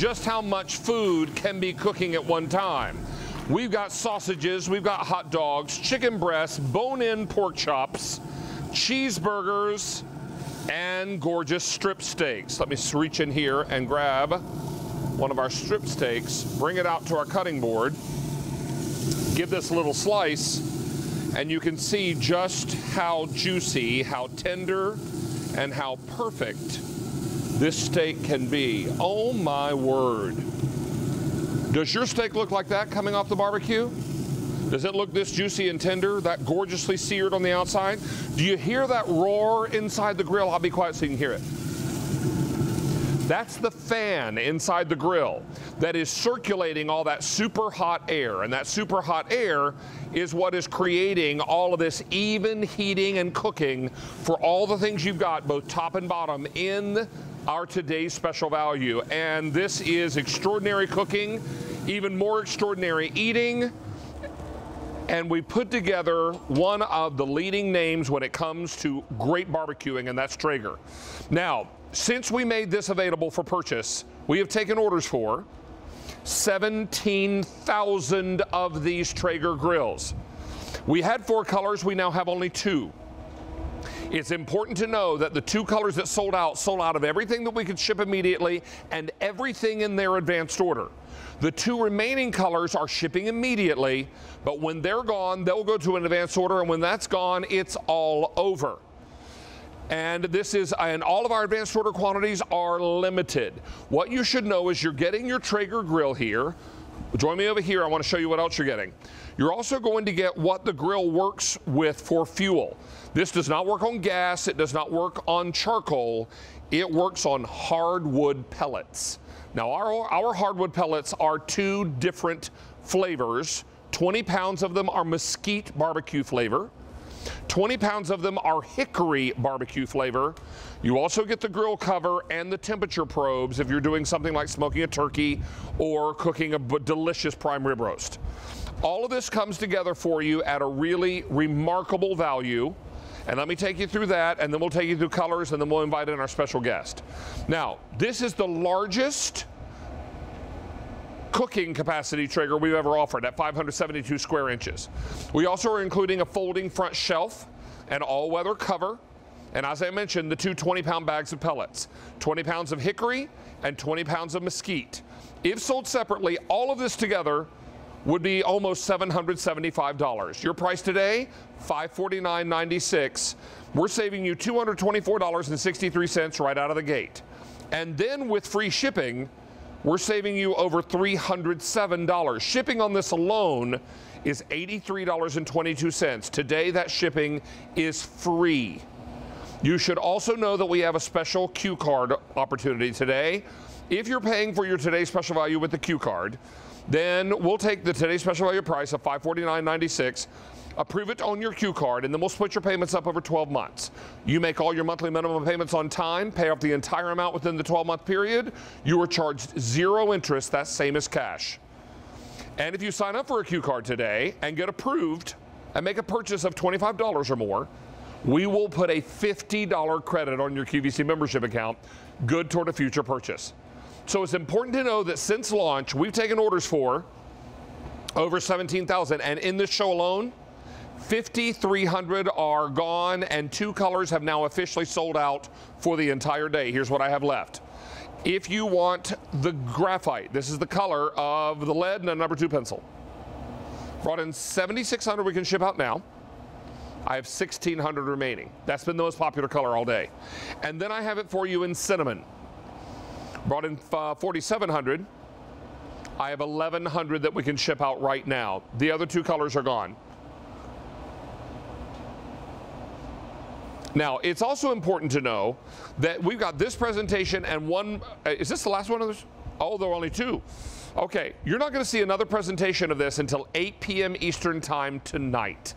just how much food can be cooking at one time. We've got sausages, we've got hot dogs, chicken breasts, bone-in pork chops, cheeseburgers, and gorgeous strip steaks. Let me reach in here and grab one of our strip steaks, bring it out to our cutting board, give this a little slice, and you can see just how juicy, how tender, and how perfect this steak can be. Oh my word. Does your steak look like that coming off the barbecue? Does it look this juicy and tender, that gorgeously seared on the outside? Do you hear that roar inside the grill? I'll be quiet so you can hear it. That's the fan inside the grill that is circulating all that super hot air, and that super hot air is what is creating all of this even heating and cooking for all the things you've got, both top and bottom, in our today's special value. And this is extraordinary cooking, even more extraordinary eating. And we put together one of the leading names when it comes to great barbecuing, and that's Traeger. Now, since we made this available for purchase, we have taken orders for 17,000 of these Traeger grills. We had 4 colors, we now have only 2. It's important to know that the 2 colors that sold out of everything that we could ship immediately and everything in their advanced order. The 2 remaining colors are shipping immediately, but when they're gone, they'll go to an advanced order, and when that's gone, it's all over. And this is, and all of our advanced order quantities are limited. What you should know is you're getting your Traeger grill here. Join me over here, I want to show you what else you're getting. You're also going to get what the grill works with for fuel. This does not work on gas, it does not work on charcoal, it works on hardwood pellets. Now our hardwood pellets are 2 different flavors. 20 pounds of them are mesquite barbecue flavor. 20 pounds of them are hickory barbecue flavor. You also get the grill cover and the temperature probes if you're doing something like smoking a turkey or cooking a delicious prime rib roast. All of this comes together for you at a really remarkable value. And let me take you through that, and then we'll take you through colors, and then we'll invite in our special guest. Now, this is the largest cooking capacity Traeger we've ever offered at 572 square inches. We also are including a folding front shelf, an all-weather cover, and as I mentioned, the 2 20-pound bags of pellets, 20 pounds of hickory and 20 pounds of mesquite. If sold separately, all of this together would be almost $775. Your price today, $549.96. We're saving you $224.63 right out of the gate. And then with free shipping, we're saving you over $307. Shipping on this alone is $83.22. Today, that shipping is free. You should also know that we have a special Q card opportunity today. If you're paying for your today's special value with the Q card, then we'll take the today's special value price of $549.96, approve it on your Q card, and then we'll split your payments up over 12 months. You make all your monthly minimum payments on time, pay off the entire amount within the 12-month period. You are charged 0 interest, that's same as cash. And if you sign up for a Q card today and get approved and make a purchase of $25 or more, we will put a $50 credit on your QVC membership account, good toward a future purchase. So it's important to know that since launch, we've taken orders for over 17,000, and in this show alone, 5,300 are gone, and 2 colors have now officially sold out for the entire day. Here's what I have left. If you want the graphite, this is the color of the lead and a number 2 pencil. Brought in 7,600 we can ship out now. I have 1,600 remaining. That's been the most popular color all day. And then I have it for you in cinnamon. Brought in 4,700. I have 1,100 that we can ship out right now. The other 2 colors are gone. Now, it's also important to know that we've got this presentation and one, is this the last one of those? Oh, there are only 2. Okay, you're not going to see another presentation of this until 8 p.m. Eastern time tonight.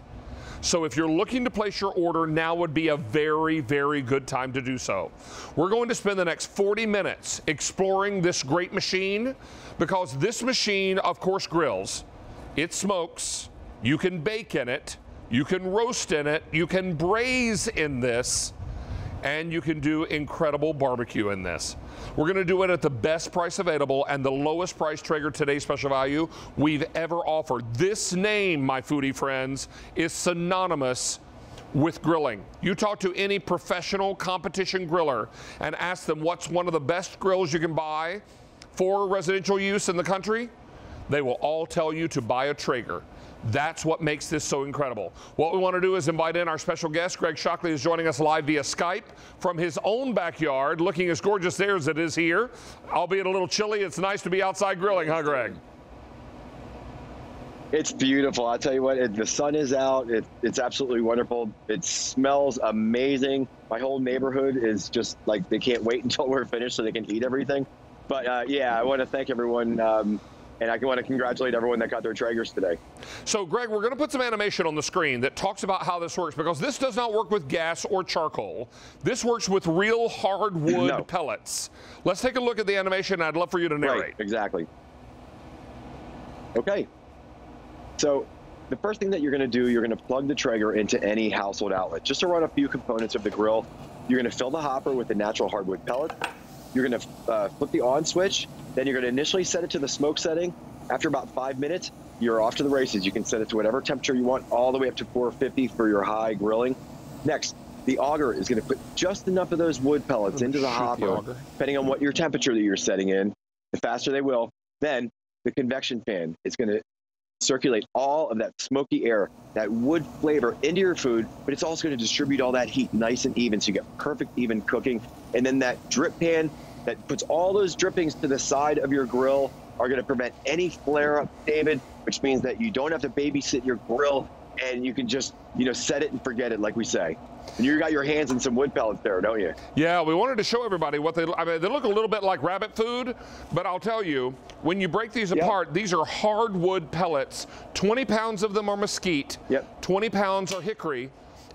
So if you're looking to place your order, now would be a very, very good time to do so. We're going to spend the next 40 minutes exploring this great machine, because this machine, of course, grills. It smokes. You can bake in it. You can roast in it. You can braise in this. and you can do incredible barbecue in this. We're going to do it at the best price available and the lowest price Traeger Today Special Value we've ever offered. This name, my foodie friends, is synonymous with grilling. You talk to any professional competition griller and ask them what's one of the best grills you can buy for residential use in the country, they will all tell you to buy a Traeger. That's what makes this so incredible. What we want to do is invite in our special guest. Greg Shockley is joining us live via Skype from his own backyard, looking as gorgeous there as it is here, albeit a little chilly. It's nice to be outside grilling, huh, Greg? It's beautiful. I'll tell you what, the sun is out. It's absolutely wonderful. It smells amazing. My whole neighborhood is just like, they can't wait until we're finished so they can eat everything. But yeah, I want to thank everyone. And I want to congratulate everyone that got their Traegers today. So, Greg, we're going to put some animation on the screen that talks about how this works, because this does not work with gas or charcoal. This works with real hardwood pellets. Let's take a look at the animation. I'd love for you to narrate. Right, exactly. Okay. So the first thing that you're going to do, you're going to plug the Traeger into any household outlet just to run a few components of the grill. You're going to fill the hopper with the natural hardwood pellet. You're going to flip the on switch. Then you're going to initially set it to the smoke setting. After about 5 minutes, you're off to the races. You can set it to whatever temperature you want, all the way up to 450 for your high grilling. Next, the auger is going to put just enough of those wood pellets into the hopper, depending on what your temperature that you're setting in. The faster they will, then the convection fan is going to circulate all of that smoky air, that wood flavor into your food, but it's also going to distribute all that heat nice and even, so you get perfect even cooking. And then that drip pan that puts all those drippings to the side of your grill are going to prevent any flare up, David, which means that you don't have to babysit your grill and you can just, you know, set it and forget it, like we say. And you got your hands in some wood pellets there, don't you? Yeah, we wanted to show everybody what they, I mean, they look a little bit like rabbit food, but I'll tell you, when you break these apart, these are hardwood pellets. 20 pounds of them are mesquite, 20 pounds are hickory,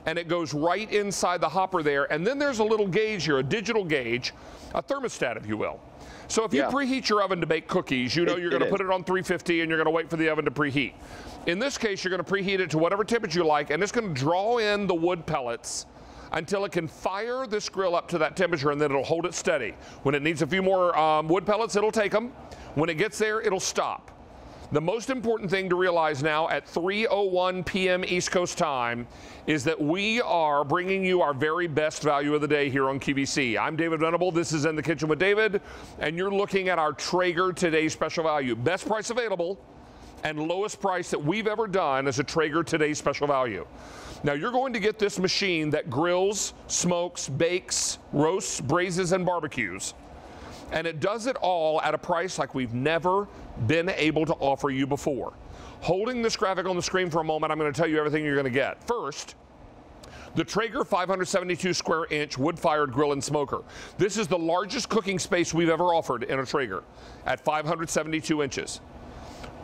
and it goes right inside the hopper there. And then there's a little gauge here, a digital gauge, a thermostat, if you will. So if you preheat your oven to bake cookies, you know you're going to put it on 350 and you're going to wait for the oven to preheat. In this case, you're going to preheat it to whatever temperature you like, and it's going to draw in the wood pellets until it can fire this grill up to that temperature, and then it'll hold it steady. When it needs a few more wood pellets, it'll take them. When it gets there, it'll stop. The most important thing to realize now at 3:01 p.m. East Coast time is that we are bringing you our very best value of the day here on QVC. I'm David Venable. This is In the Kitchen with David, and you're looking at our Traeger Today Special Value. Best price available and lowest price that we've ever done as a Traeger Today Special Value. Now, you're going to get this machine that grills, smokes, bakes, roasts, braises, and barbecues. And it does it all at a price like we've never been able to offer you before. Holding this graphic on the screen for a moment, I'm going to tell you everything you're going to get. First, the Traeger 572 square inch wood-fired grill and smoker. This is the largest cooking space we've ever offered in a Traeger at 572 inches.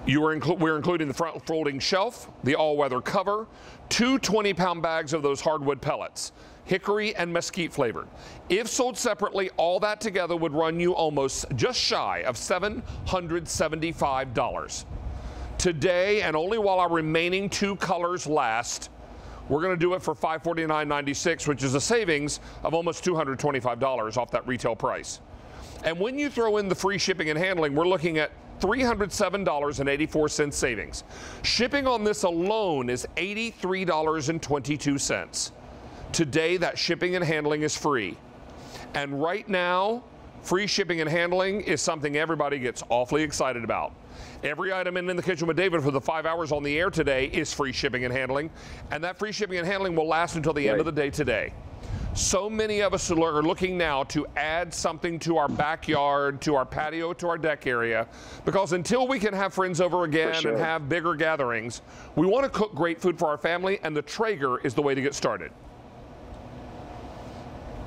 We're including the front folding shelf, the all-weather cover, two 20-pound bags of those hardwood pellets, hickory and mesquite flavored. If sold separately, all that together would run you almost just shy of $775. Today, and only while our remaining two colors last, we're going to do it for $549.96, which is a savings of almost $225 off that retail price. And when you throw in the free shipping and handling, we're looking at $307.84 savings. Shipping on this alone is $83.22. Today, that shipping and handling is free. And right now, free shipping and handling is something everybody gets awfully excited about. Every item in the Kitchen with David for the 5 hours on the air today is free shipping and handling. And that free shipping and handling will last until the end of the day today. So many of us are looking now to add something to our backyard, to our patio, to our deck area, because until we can have friends over again and have bigger gatherings, we want to cook great food for our family, and the Traeger is the way to get started.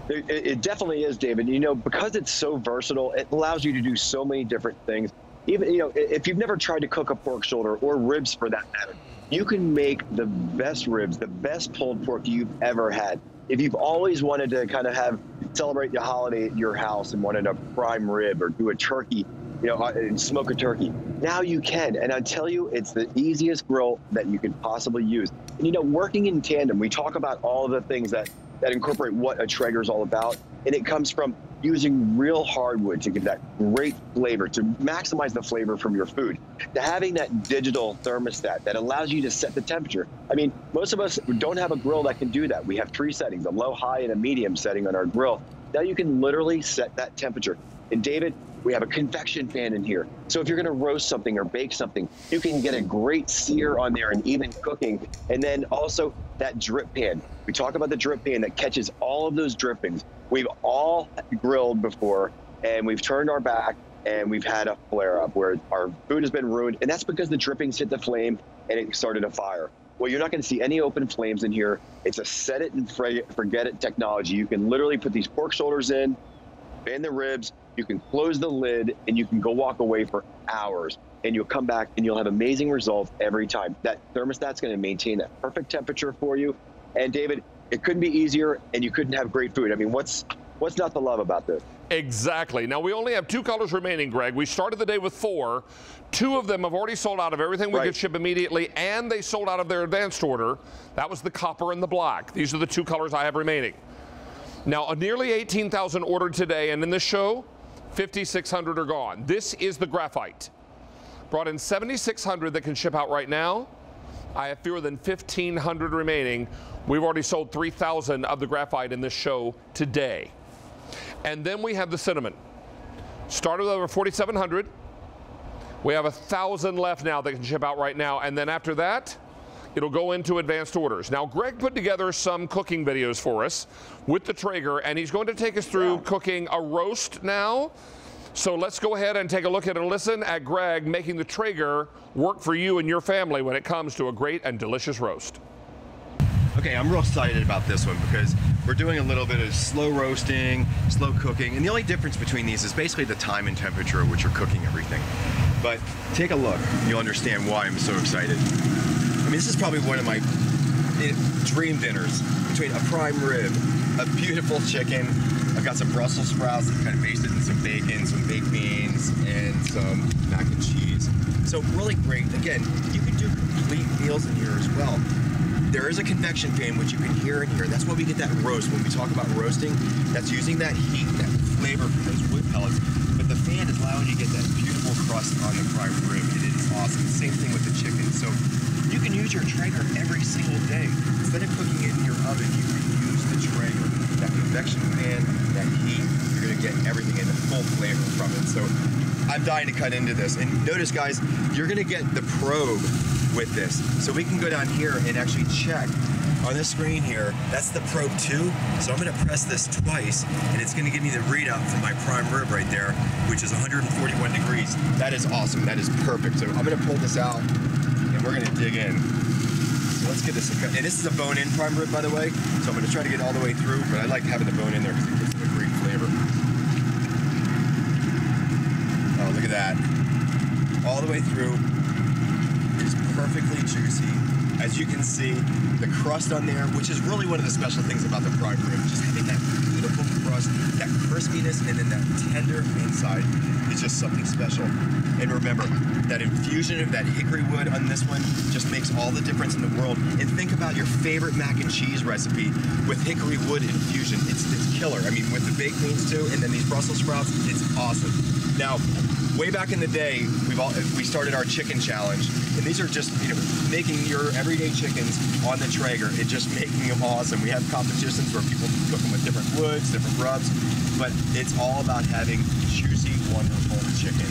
It definitely is, David. You know, because it's so versatile, it allows you to do so many different things. Even, you know, if you've never tried to cook a pork shoulder or ribs for that matter, you can make the best ribs, the best pulled pork you've ever had. If you've always wanted to kind of celebrate the holiday at your house and wanted a prime rib or do a turkey, you know, and smoke a turkey, now you can. And I tell you, it's the easiest grill that you can possibly use. And, you know, working in tandem, we talk about all of the things that that incorporate what a Traeger is all about. And it comes from using real hardwood to give that great flavor, to maximize the flavor from your food, to having that digital thermostat that allows you to set the temperature. I mean, most of us don't have a grill that can do that. We have three settings, a low, high, and a medium setting on our grill. Now you can literally set that temperature. And David, we have a convection fan in here. So if you're gonna roast something or bake something, you can get a great sear on there and even cooking. And then also that drip pan. We talk about the drip pan that catches all of those drippings. We've all grilled before and we've turned our back and we've had a flare up where our food has been ruined. And that's because the drippings hit the flame and it started a fire. Well, you're not gonna see any open flames in here. It's a set it and forget it technology. You can literally put these pork shoulders in, bend the ribs, you can close the lid and you can go walk away for hours and you'll come back and you'll have amazing results every time. That thermostat's gonna maintain that perfect temperature for you. And David, it couldn't be easier and you couldn't have great food. I mean, what's not to love about this? Exactly. Now, we only have two colors remaining, Greg. We started the day with four. Two of them have already sold out of everything we could ship immediately, and they sold out of their advanced order. That was the copper and the black. These are the two colors I have remaining. Now, nearly 18,000 ordered today, and in this show, 5,600 are gone. This is the graphite. Brought in 7,600 that can ship out right now. I have fewer than 1,500 remaining. We've already sold 3,000 of the graphite in this show today. And then we have the cinnamon. Started with over 4,700. We have 1,000 left now that can ship out right now. And then after that, it'll go into advanced orders. Now, Greg put together some cooking videos for us with the Traeger, and he's going to take us through cooking a roast now. So let's go ahead and take a look at and listen at Greg making the Traeger work for you and your family when it comes to a great and delicious roast. Okay, I'm real excited about this one because we're doing a little bit of slow roasting, slow cooking, and the only difference between these is basically the time and temperature at which you're cooking everything. But take a look, you'll understand why I'm so excited. I mean, this is probably one of my dream dinners, between a prime rib, a beautiful chicken. I've got some Brussels sprouts that kind of basted in some bacon, some baked beans, and some mac and cheese. So really great. Again, you can do complete meals in here as well. There is a convection fan, which you can hear in here. That's why we get that roast. When we talk about roasting, that's using that heat, that flavor from those wood pellets. But the fan is allowing you to get that beautiful crust on the prime rib. It is awesome. Same thing with the chicken. So you can use your Traeger every single day. Instead of cooking it in your oven, you can use the Traeger. That convection fan, that heat, you're gonna get everything in the full flavor from it. So I'm dying to cut into this. And notice, guys, you're gonna get the probe with this. So we can go down here and actually check on this screen here. That's the probe 2. So I'm gonna press this twice and it's gonna give me the readout for my prime rib right there, which is 141 degrees. That is awesome, that is perfect. So I'm gonna pull this out and we're gonna dig in. So let's get this a cut. And this is a bone-in prime rib, by the way. So I'm gonna try to get all the way through, but I like having the bone in there because it gives it a great flavor. Oh, look at that. All the way through. Perfectly juicy. As you can see, the crust on there, which is really one of the special things about the prime rib, just having that beautiful crust, that crispiness, and then that tender inside is just something special. And remember, that infusion of that hickory wood on this one just makes all the difference in the world. And think about your favorite mac and cheese recipe with hickory wood infusion. It's killer. I mean, with the baked beans too, and then these Brussels sprouts, it's awesome. Now, way back in the day, we started our chicken challenge, and these are just making your everyday chickens on the Traeger and just making them awesome. We have competitions where people cook them with different woods, different rubs, but it's all about having juicy, wonderful chicken.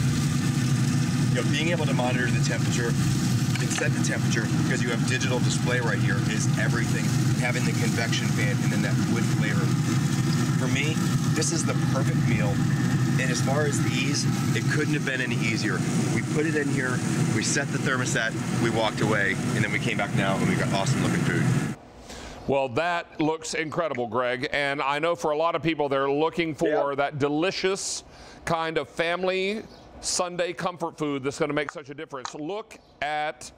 You know, being able to monitor the temperature and set the temperature because you have digital display right here is everything. Having the convection fan and then that wood flavor. For me, this is the perfect meal. And as far as the ease, it couldn't have been any easier. We put it in here, we set the thermostat, we walked away, and then we came back now and we got awesome looking food. Well, that looks incredible, Greg. And I know for a lot of people, they're looking for that delicious kind of family Sunday comfort food that's gonna make such a difference. Look at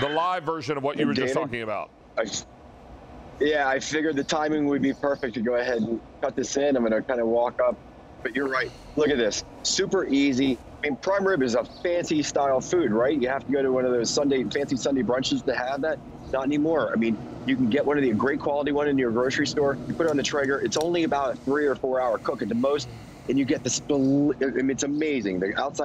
the live version of what you were just talking about. I figured the timing would be perfect to go ahead and cut this in. I'm gonna kind of walk up. But you're right, look at this, super easy. I mean, prime rib is a fancy style food, right? You have to go to one of those fancy Sunday brunches to have that. Not anymore. I mean, you can get one of the great quality one in your grocery store. You put it on the Traeger. It's only about a 3 or 4 hour cook at the most, and you get this. I mean, it's amazing. The outside